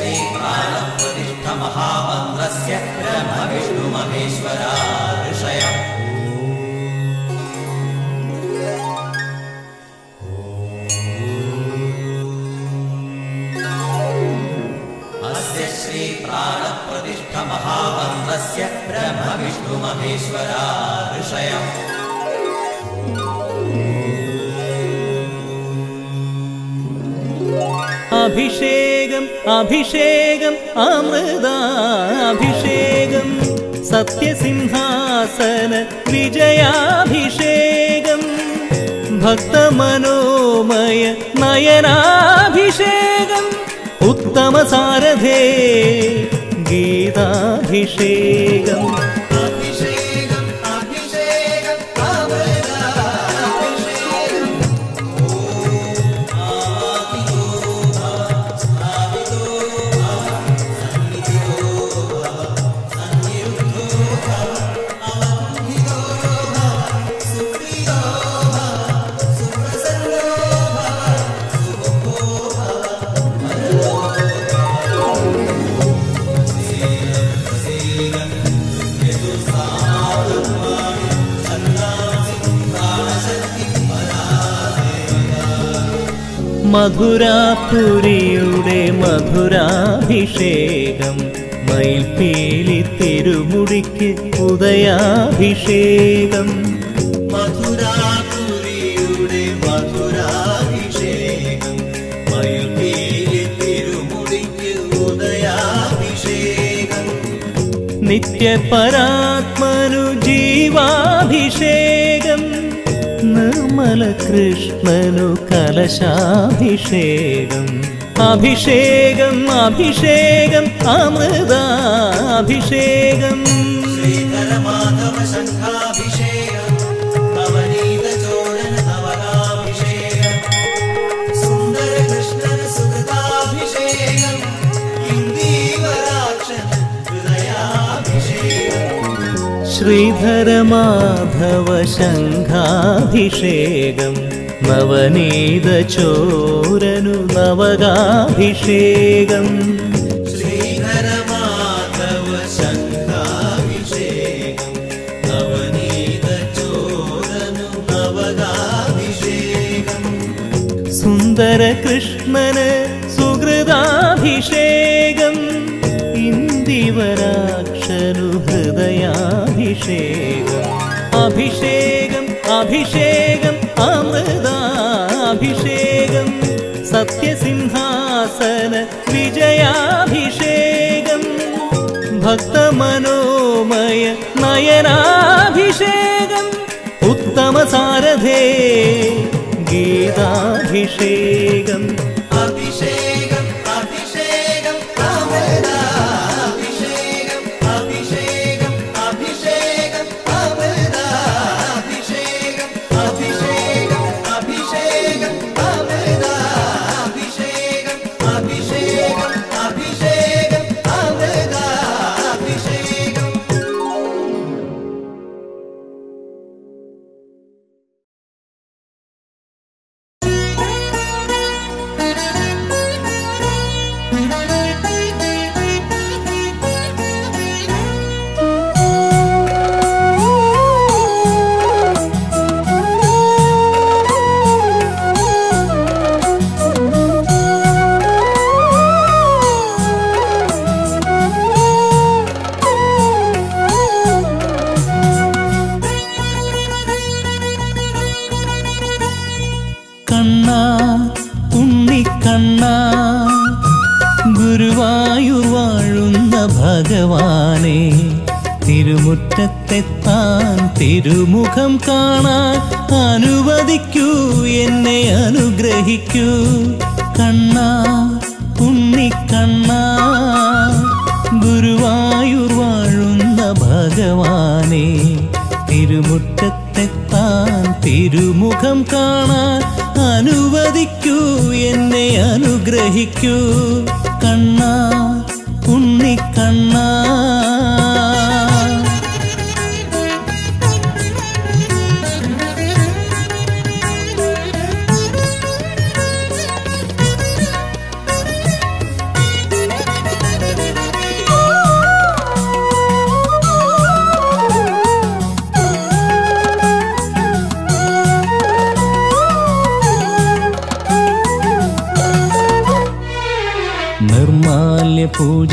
श्रीकालप्रतिष्ठ महामन्त्रस्य ब्रह्म विष्णु महेश्वरा ऋषय अस्य श्रीकालप्रतिष्ठ महामन्त्रस्य ब्रह्म विष्णु महेश्वरा ऋषय अभिषेकम् अभिषेकम् अमृताभिषेकम् सत्यसिंहासन विजयाभिषेकम् भक्तमनोमय नयनाभिषेकम् उत्तमसारथे गीताभिषेकम् മധുരാപുരിയുടെ മധുരാഭിഷേകം മയിൽപ്പീലി തിരുമുടിക്ക് ഉദയാഭിഷേകം മധുരാപുരിയുടെ മധുരാഭിഷേകം മയിൽപ്പീലി തിരുമുടിക്ക് ഉദയാഭിഷേകം നിത്യപരാത്മനു ജീവാഭിഷേകം നിർമ്മല കൃഷ്ണനു കലശാഭിഷേകം അഭിഷേകം അഭിഷേകം അമൃതാഭിഷേകം ശ്രീധര മാധവ ശംഖാഭിഷേകം നവനീത ചോഴന നവകാഭിഷേകം സുന്ദര കൃഷ്ണന സുഗതാഭിഷേകം ഇന്ദീവരാക്ഷന ഹൃദയാഭിഷേകം ശ്രീധര മാധവ ശംഖാഭിഷേകം नवनीत चोरनु नवगाभिषेकम् श्रीधर माधव शंखाभिषेकम् नवनीत चोरनु नवगाभिषेकम् सुंदर कृष्णन सुकृताभिषेकम् इंदिवराक्षनु हृदयाभिषेकम् अभिषेकम् अभिषेकम् अमृताभिषेकं सत्यसिंहासन विजयाभिषेकं भक्तमनोमय नयनाभिषेकम् उत्तमसारथे गीताभिषेकम्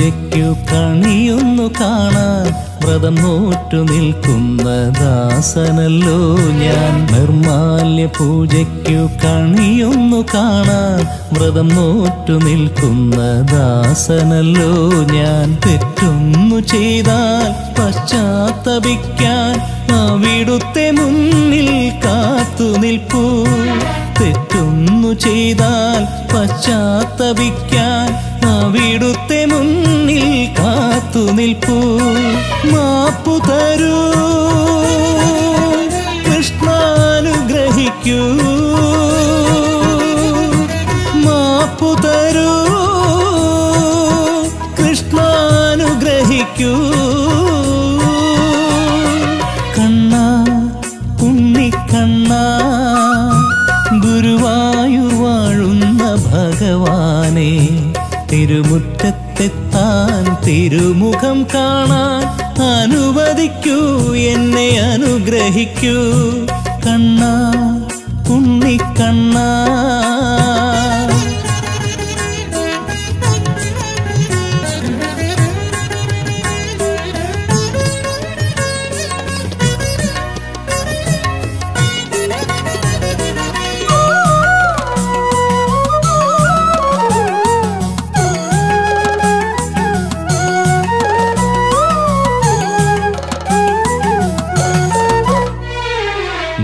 അമ്മയ്ക്കു കണിയുന്നു കാണാൻ വ്രതം നോറ്റു നിൽക്കുന്ന ദാസനല്ലോ ഞാൻ. നിർമാല്യ പൂജയ്ക്കു കണിയുന്നു കാണാൻ വ്രതം നോറ്റു നിൽക്കുന്ന ദാസനല്ലോ ഞാൻ. തെറ്റൊന്നു ചെയ്താൽ പശ്ചാത്തപിക്കാൻ അവിടുത്തെ മുന്നിൽ കാത്തു നിൽപ്പൂ. തെറ്റൊന്നു ചെയ്താൽ പശ്ചാത്തപിക്കാൻ അവിടുത്തെ മുന്നിൽ കാത്തു നിൽപ്പൂ. മാപ്പു തരൂ കൃഷ്ണാനുഗ്രഹിക്കൂ, മാപ്പു തരൂ കൃഷ്ണാനുഗ്രഹിക്കൂ. കണ്ണ ഉണ്ണിക്കണ്ണ ഗുരുവായൂർ വാഴുന്ന ഭഗവാനെ, തിരുമുറ്റത്തെത്താൻ തിരുമുഖം കാണാൻ അനുവദിക്കൂ, എന്നെ അനുഗ്രഹിക്കൂ. കണ്ണ ഉണ്ണിക്കണ്ണ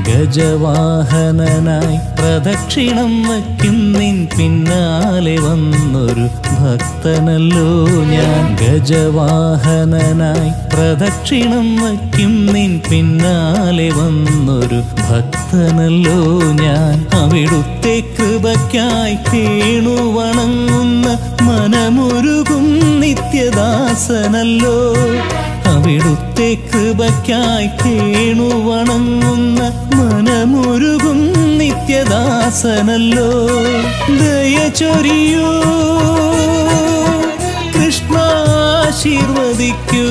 ഗജവാഹനനായി പ്രദക്ഷിണം വയ്ക്കുന്നിൻ പിന്നാലെ വന്നൊരു ഭക്തനല്ലോ ഞാൻ. ഗജവാഹനനായി പ്രദക്ഷിണം വയ്ക്കുന്നിൻ പിന്നാലെ വന്നൊരു ഭക്തനല്ലോ ഞാൻ. അവിടുത്തെ കൃപയ്ക്കായി കേണു വണങ്ങുന്ന മനമുരുകും നിത്യദാസനല്ലോ. അവിടുത്തെ കൃപയ്ക്കായി കേണു വണങ്ങുന്ന മനമുരുകും നിത്യദാസനല്ലോ. ദയ ചൊരിയൂ കൃഷ്ണ, ആശീർവദിക്കൂ.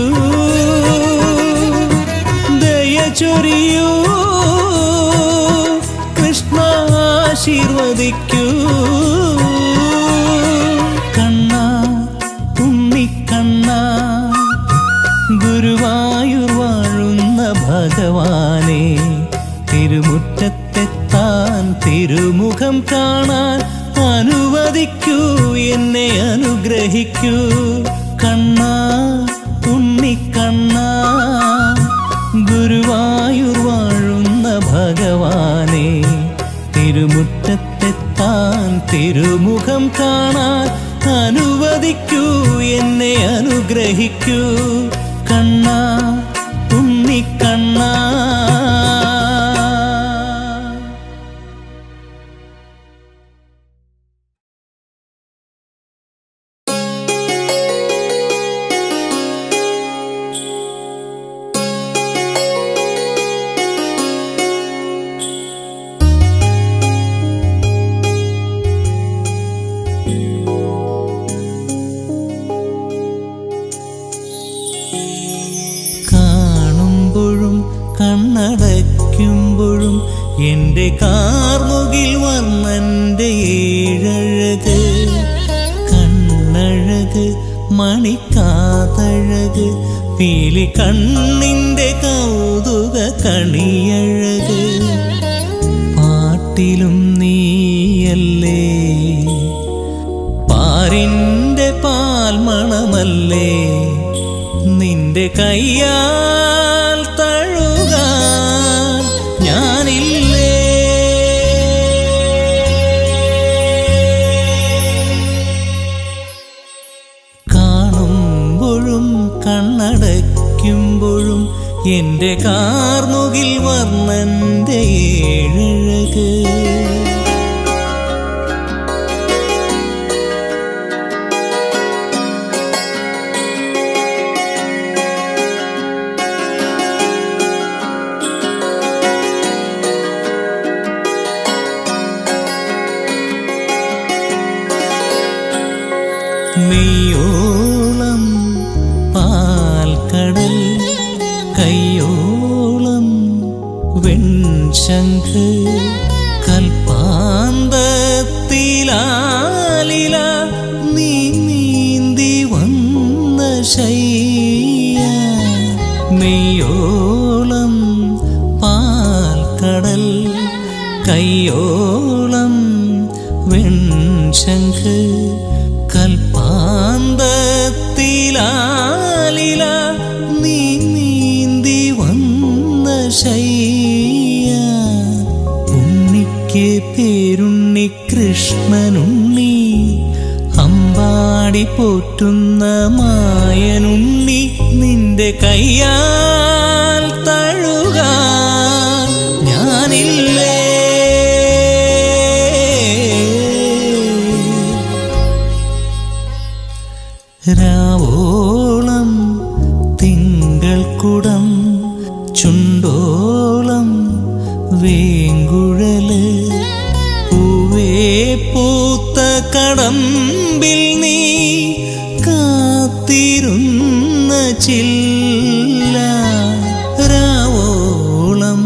ദയ ചൊരിയൂ കൃഷ്ണ, ആശീർവദിക്കൂ. കണ്ണ ഉണ്ണിക്കണ്ണ ഗുരുവായൂർ വാഴുന്ന ഭഗവാനെ, തിരുമുറ്റത്തെത്താൻ തിരുമുഖം കാണാൻ അനുവദിക്കൂ, എന്നെ അനുഗ്രഹിക്കൂ. കണ്ണ ഉണ്ണിക്കണ്ണ ഗുരുവായൂർ വാഴുന്ന ഭഗവാനെ, തിരുമുറ്റത്തെത്താൻ തിരുമുഖം കാണാൻ അനുവദിക്കൂ, എന്നെ അനുഗ്രഹിക്കൂ. കണ്ണ ഉണ്ണിക്കണ്ണ. കണ്ണടയ്ക്കുമ്പോഴും എൻ്റെ കാർമുകിൽ വന്നെൻ്റെ ഏഴഴക്, കണ്ണഴക് മണിക്കാതഴക് പീലി കണ്ണിൻ്റെ കൗതുക കണിയഴക്, പാട്ടിലും നീയല്ലേ പാരിൻ്റെ പാൽ മണമല്ലേ, നിന്റെ കയ്യാൽ തഴുകാൻ ഞാനില്ലേ. കാണുമ്പോഴും കണ്ണടയ്ക്കുമ്പോഴും എൻ്റെ കാർമുകിൽ വർണ്ണൻ്റെ ഏഴഴക്, നെയ്യോളം പാൽക്കടൽ കയ്യോളം വെൺശംഖ്, കൽപ്പാന്തത്തിലാലില നീ നീന്തി വന്നു മെയ്യോളം പാൽക്കടൽ കയ്യോളം വെൺശംഖ് കൽപ്പാന്തത്തിലാലില നീ നീന്തി വന്ന ശയ്യ ഉണ്ണിക്ക് പേരുണ്ണി കൃഷ്ണനുണ്ണി അമ്പാടി പോറ്റുന്ന മായനുണ്ണി നിന്റെ കയ്യാൽ തഴുക ഞാനില്ലേ രാവോളം തിങ്കൾക്കുടം ചുണ്ടോളം വേങ്കുഴല് പൂവേ പൂത്ത കടമ്പിൽ നീ കാത്തിരുന്ന ചില്ല രാവോളം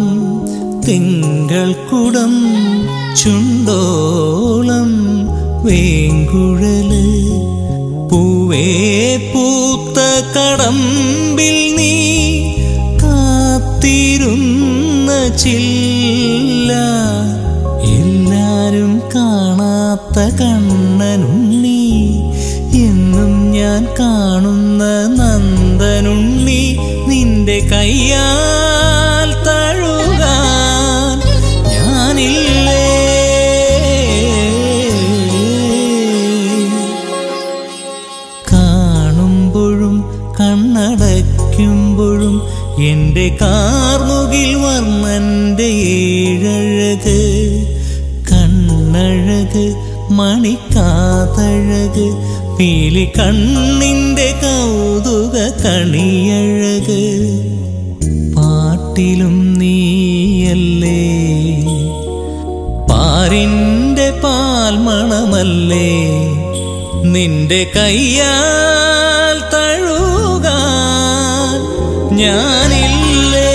തിങ്കൾക്കുടം ചുണ്ടോളം വേങ്കുഴല് പൂവേ പൂത്ത കടമ്പിൽ നീ കാത്തിരുന്ന ചില്ല എല്ലാരും കാണാത്ത കണ്ണനുണ്ണി എന്നും ഞാൻ കാണുന്ന നന്ദനുണ്ണി നിന്റെ കയ്യാൽ തഴുകാൻ ഞാനില്ലേ കണ്ണടയ്ക്കുമ്പോഴും എൻ്റെ കാർമുകിൽ വർണ്ണൻ്റെ ഏഴഴക് കണ്ണഴക് മണിക്കാതഴക് പീലി കണ്ണിൻ്റെ കൗതുക കണിയഴക് പാട്ടിലും നീയല്ലേ പാരിൻ്റെ പാൽമണമല്ലേ നിന്റെ കയ്യാൽ തഴുകാൻ ഞാനില്ലേ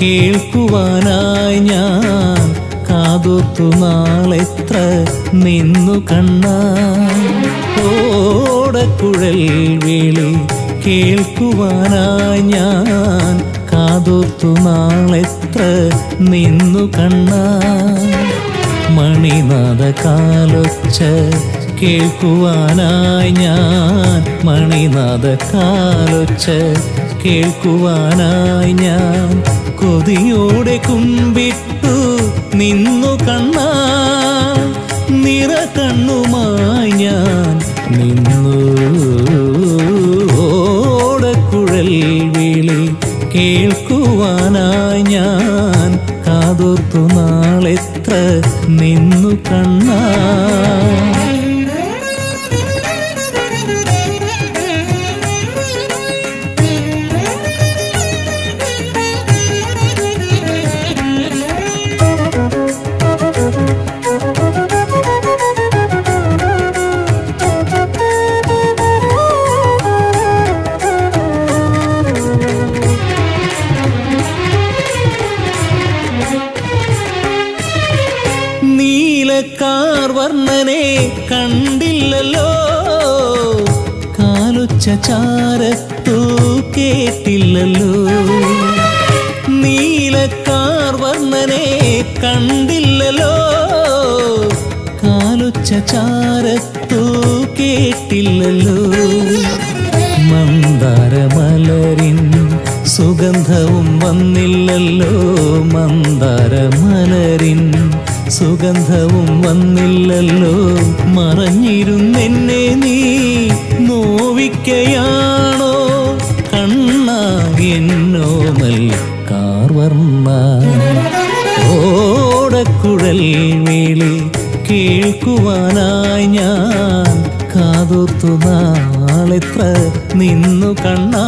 കേൾക്കുവാനായി ഞാൻ മണിനാഥ കാലൊച്ച കേൾക്കുവാനായി ഞാൻ കൊതിയോടെ കുമ്പിട്ടു നിന്നു കണ്ണാ നിറ കണ്ണുമായി ഞാൻ നിന്നു ഓടക്കുഴൽ വിളി കേൾക്കുവാനായി ഞാൻ കാതോർത്തു നാളെത്ര നിന്നു കണ്ണാ കണ്ടില്ലല്ലോ കാലൊച്ച ചാരത്തു കേട്ടില്ലല്ലോ നീലക്കാർ വർണ്ണനെ കണ്ടില്ലല്ലോ കാലൊച്ച ചാരത്തു കേട്ടില്ലല്ലോ മന്ദാരമലരിൻ സുഗന്ധവും വന്നില്ലല്ലോ മന്ദാരമലരിൻ സുഗന്ധവും വന്നില്ലല്ലോ മറഞ്ഞിരുന്നെന്നെ നീ നോവിക്കയാണോ കണ്ണാ എന്നോമൽ കാർവർമ്മ ഓടക്കുഴൽ മേളി കേൾക്കുവാനായി ഞാൻ കാതോർത്തു നാളെത്ര നിന്നു കണ്ണാ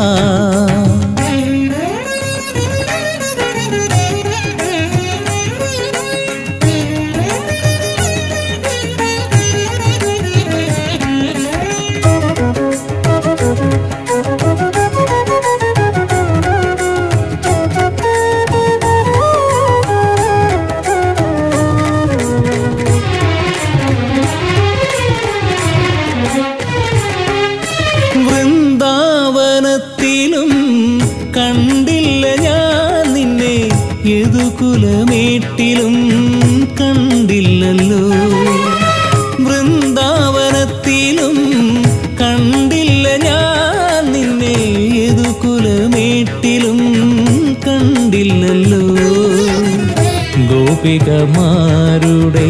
ഗോപികമാരുടെ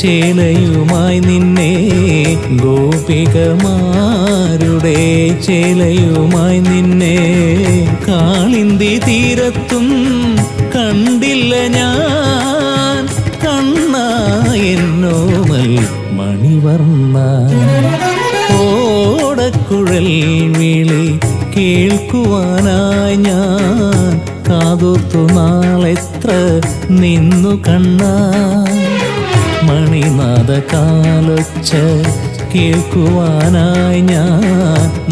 ചേലയുമായി നിന്നെ ഗോപികമാരുടെ ചേലയുമായി നിന്നെ കാളിന്തി തീരത്തും കണ്ടില്ല ഞാൻ കണ്ണാ എന്നോമൽ മണിവർണ്ണ ഓടക്കുഴൽ വിളി കേൾക്കുവാനായി ഞാൻ കാതോർത്തു നാളെത്ര നിന്നു കണ്ണാ മണിനാദകാലൊച്ച കേൾക്കുവാനായി ഞാൻ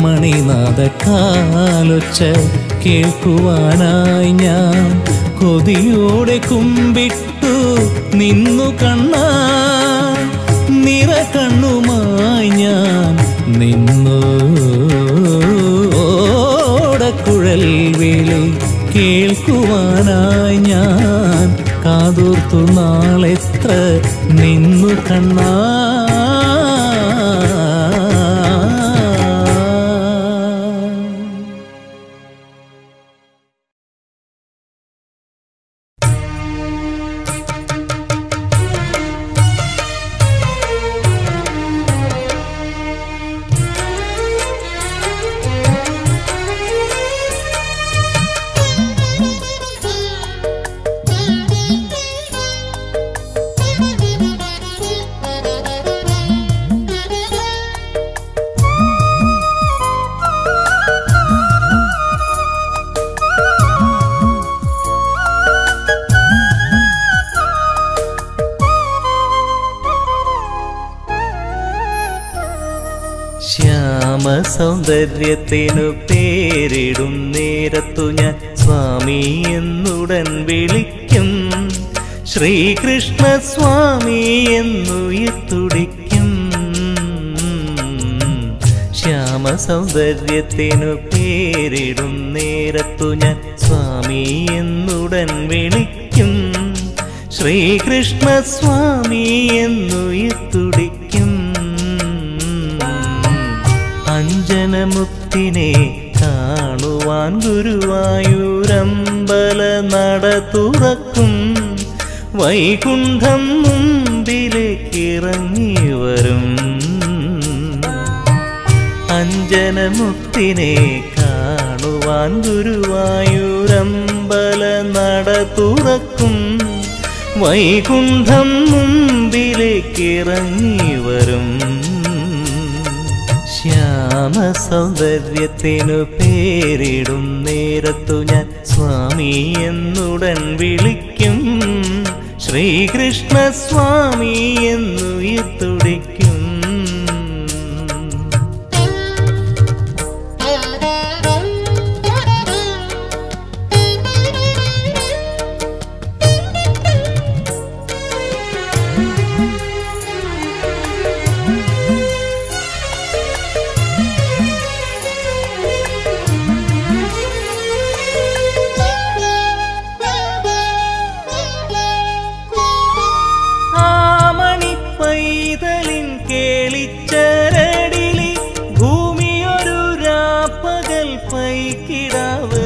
മണിനാദകാലൊച്ച കേൾക്കുവാനായി ഞാൻ കൊതിയോടെ കുമ്പിട്ടു നിന്നു കണ്ണാ നിറ കണ്ണുമായി ഞാൻ നിന്നു ഓടക്കുഴൽ വിളി കേൾക്കുവാനായി ഞാൻ കാതോർത്തു നാളെത്ര നിന്നു കണ്ണാ സൗന്ദര്യത്തിനു പേരിടും നേരത്തു ഞാൻ സ്വാമി എന്നുടൻ വിളിക്കും ശ്രീകൃഷ്ണ സ്വാമി എന്നുയർത്തുടിക്കും ശ്യാമ സൗന്ദര്യത്തിനു പേരിടും നേരത്തു ഞാൻ സ്വാമി എന്നുടൻ വിളിക്കും ശ്രീകൃഷ്ണ സ്വാമി എന്നുയർത്തുടിക്കും അഞ്ജനമുത്തിനെ കാണുവാൻ ഗുരുവായൂരമ്പല നട തുറക്കും വൈകുണ്ഠം മുമ്പിലേക്കിറങ്ങി വരും അഞ്ജനമുത്തിനെ കാണുവാൻ ഗുരുവായൂരമ്പല നട തുറക്കും വൈകുണ്ഠം മുമ്പിലേക്കിറങ്ങി വരും ശ്യാമ സൗന്ദര്യത്തിനു പേരിടും നേരത്തു ഞാൻ സ്വാമി എന്നുടൻ വിളിക്കും ശ്രീകൃഷ്ണ സ്വാമി എന്നുയർത്തുടിക്കും തിരിച്ചരടിലി ഭൂമിയൊരു രാപ്പകൽ പൈകിടാവ്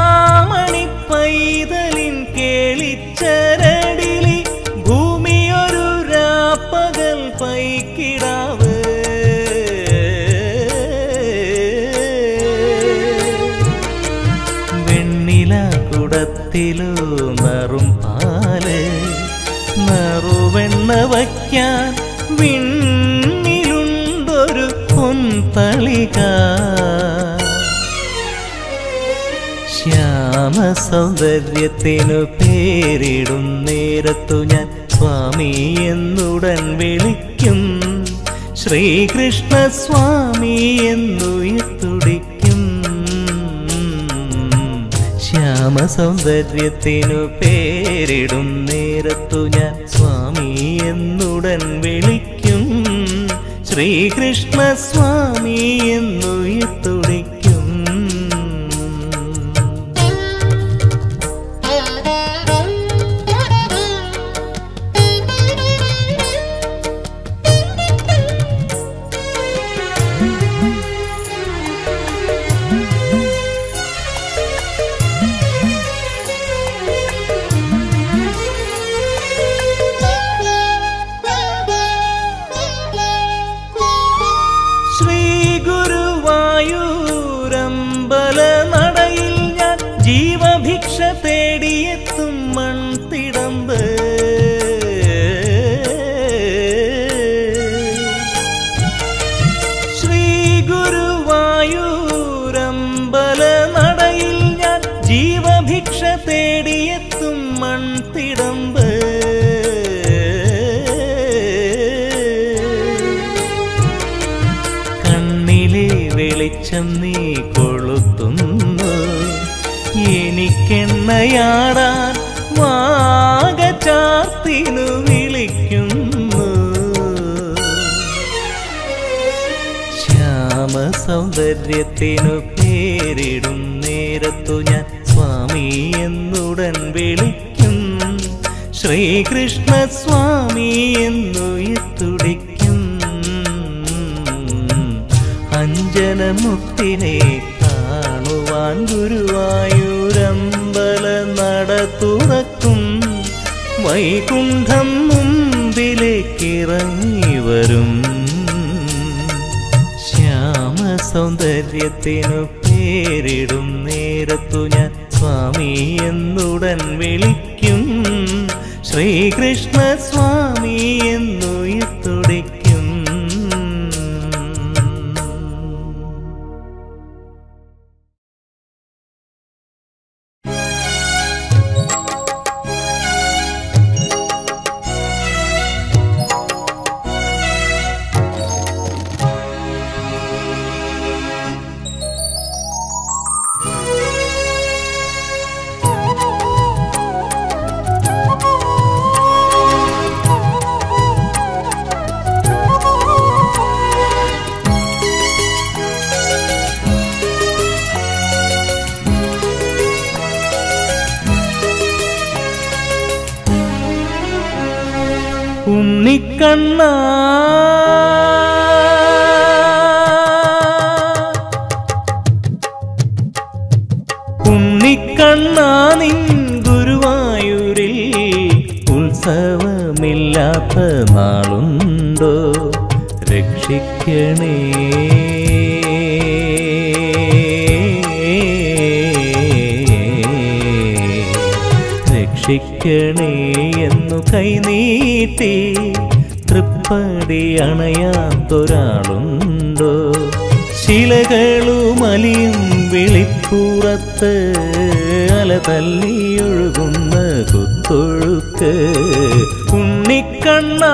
ആമണി പൈതലിൻ കേളിച്ചരടിലി ഭൂമിയൊരു രാപ്പകൽ പൈകിടാവ് ശ്യാമ സൗന്ദര്യത്തിനു പേരിടും നേരത്തു ഞാൻ സ്വാമി എന്നുടൻ വിളിക്കും, ശ്രീകൃഷ്ണ സ്വാമി എന്നുയർത്തുടിക്കും. ശ്യാമ സൗന്ദര്യത്തിനു പേരിടും നേരത്തു ഞാൻ സ്വാമി എന്നുടൻ വിളിക്കും, ശ്രീകൃഷ്ണ സ്വാമി എന്നുയർത്തുടിക്കും. നീ കൊളുത്തുന്നു എനിക്കെണ്ണയാടാൻ വാഗചാർത്തിനു വിളിക്കുന്നു. ശ്യാമ സൗന്ദര്യത്തിനു പേരിടും നേരത്തു ഞാൻ സ്വാമി എന്നുടൻ വിളിക്കും, ശ്രീകൃഷ്ണ സ്വാമി എന്നുയർത്തുടിക്കും. അഞ്ജനമുത്തിനെ കാണുവാൻ ഗുരുവായൂരമ്പല നട തുറക്കും, വൈകുണ്ഠം മുമ്പിലേക്കിറങ്ങി വരും. ശ്യാമ സൗന്ദര്യത്തിനു പേരിടും നേരത്തു ഞാൻ സ്വാമി എന്നുടൻ വിളിക്കും, ശ്രീകൃഷ്ണ സ്വാമി എന്നുയർത്തുടിക്കും. ഉണ്ണിക്കണ്ണാ ഉണ്ണിക്കണ്ണാ നിൻ ഗുരുവായൂരിൽ ഉത്സവമില്ലാത്ത നാളുണ്ടോ? രക്ഷിക്കണേ രക്ഷിക്കണേ എന്നു കൈനീട്ടി തൃപ്പടി അണയാത്തൊരാളുണ്ടോ? ശിലകളുമലിയും വിളിപ്പുറത്ത് അല തല്ലിയൊഴുകുന്ന കുത്തൊഴുക്ക്. ഉണ്ണിക്കണ്ണ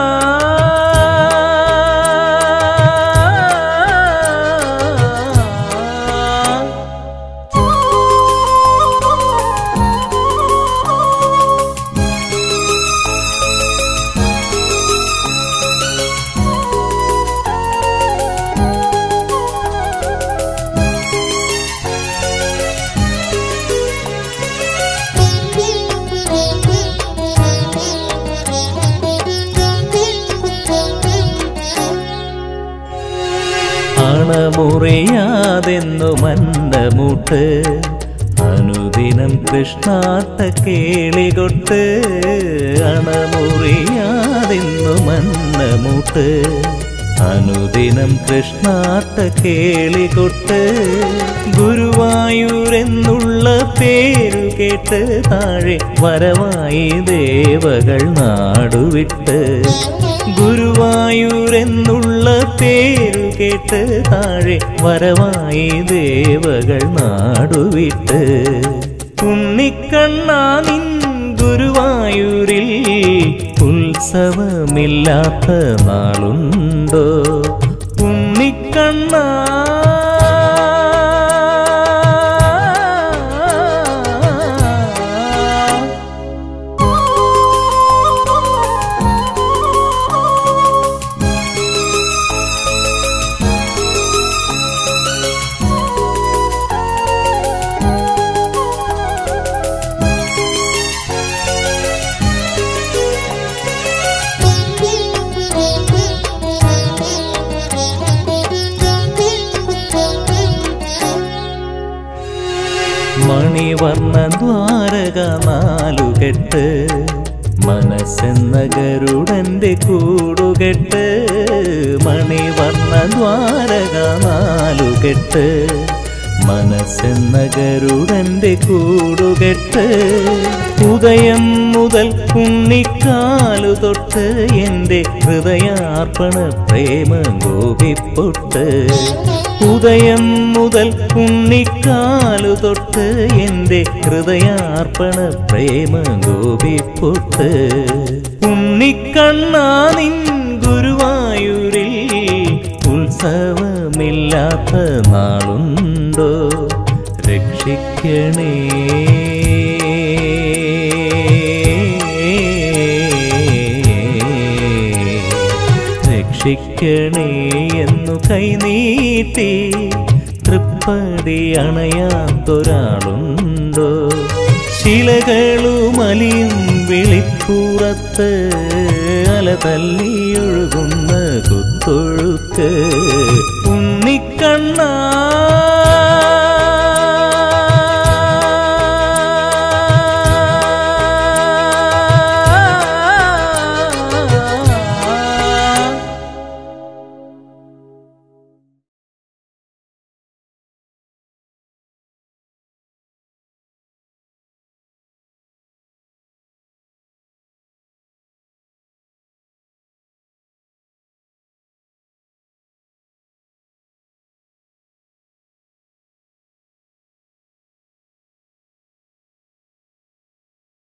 മുറിയാതെന്നു മന്ദമുട്ട് അനുദിനം കൃഷ്ണാത്ത കേളികൊട്ട് അണമുറിയാതെന്നു മന്ദമുട്ട് അനുദിനം കൃഷ്ണാത്ത കേളികൊട്ട് ഗുരുവായൂരെന്നുള്ള പേരു കേട്ട് താഴെ വരവായി ദേവകൾ നാടുവിട്ട് ഗുരുവായൂരെന്നുള്ള പേരു കേട്ട് താഴെ വരവായി ദേവകൾ നാടുവിട്ട് ഉണ്ണിക്കണ്ണാ നിൻ ഗുരുവായൂരിൽ ഉത്സവമില്ലാത്ത നാളുണ്ടോ? ഉണ്ണിക്കണ്ണാ മണിവർണ്ണ ദ്വാരക നാലുകെട്ട് മനസ്സെന്ന ഗരുഡന്റെ കൂടുകെട്ട് മണിവർണ്ണ ദ്വാരക നാലുകെട്ട് മനസ്സെന്ന ഗരുഡന്റെ കൂടുകെട്ട് ഉദയം മുതൽ ഉണ്ണിക്കാലു തൊട്ട് എൻ്റെ ഹൃദയാർപ്പണ പ്രേമ ഗോപിപ്പൊട്ട് ഉദയം മുതൽ ഉണ്ണിക്കാലു തൊട്ട് എൻ്റെ ഹൃദയാർപ്പണ പ്രേമ ഗോപിപ്പൊട്ട് ഉണ്ണിക്കണ്ണാ നിൻ ഗുരുവായൂരിൽ ഉത്സവമില്ലാത്ത നാളുണ്ടോ? രക്ഷിക്കണേ രക്ഷിക്കണേ എന്നു കൈനീട്ടി തൃപ്പടി അണയാത്തൊരാളുണ്ടോ? ശിലകളുമലിയും വിളിപ്പുറത്ത് അല തല്ലിയൊഴുകുന്ന കുത്തൊഴുക്ക് ഉണ്ണിക്കണ്ണാ